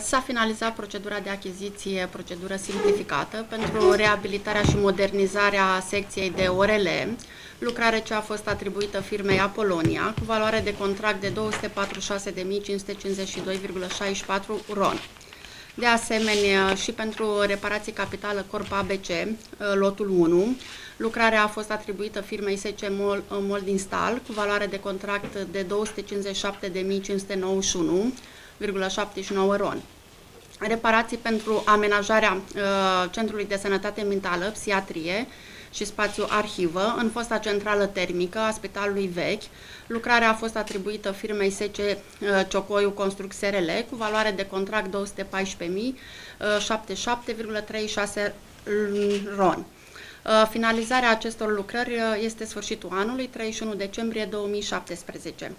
S-a finalizat procedura de achiziție, procedură simplificată pentru reabilitarea și modernizarea secției de ORL, lucrare ce a fost atribuită firmei Apolonia, cu valoare de contract de 246.552,64 RON. De asemenea, și pentru reparații capitală Corp ABC, lotul 1, lucrarea a fost atribuită firmei SC Moldinstal, cu valoare de contract de 257.591,79 RON. Reparații pentru amenajarea Centrului de Sănătate Mentală, Psiatrie și Spațiu Arhivă în fosta centrală termică a Spitalului Vechi. Lucrarea a fost atribuită firmei SC Ciocoiul Construct SRL cu valoare de contract 214.077,36 RON. Finalizarea acestor lucrări este sfârșitul anului, 31 decembrie 2017.